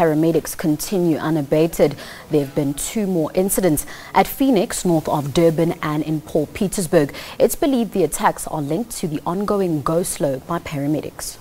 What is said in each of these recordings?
paramedics continue unabated. There have been 2 more incidents at Phoenix, north of Durban, and in Paulpietersburg. It's believed the attacks are linked to the ongoing go-slow by paramedics.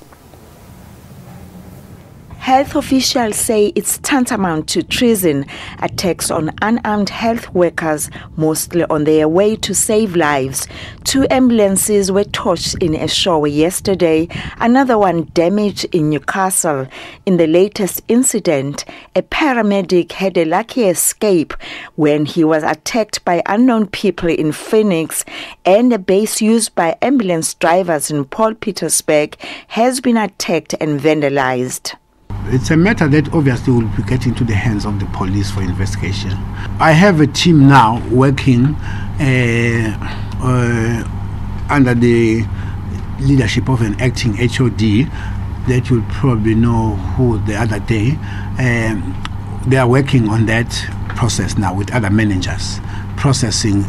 Health officials say it's tantamount to treason, attacks on unarmed health workers, mostly on their way to save lives. 2 ambulances were torched in a shower yesterday, another one damaged in Newcastle. In the latest incident, a paramedic had a lucky escape when he was attacked by unknown people in Phoenix, and a base used by ambulance drivers in Paulpietersburg has been attacked and vandalized. It's a matter that obviously will be getting to the hands of the police for investigation. I have a team now working under the leadership of an acting HOD that you'll probably know who the other day. They are working on that process now with other managers, processing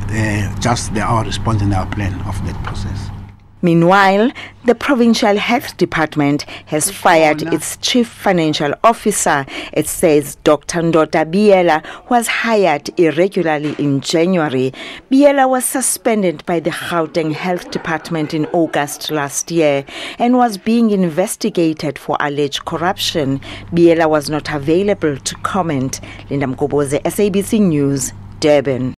just our response and our plan of that process. Meanwhile, the Provincial Health Department has fired its chief financial officer. It says Dr. Ndota Biyela was hired irregularly in January. Biyela was suspended by the Gauteng Health Department in August last year and was being investigated for alleged corruption. Biyela was not available to comment. Linda Mqoboze, SABC News, Durban.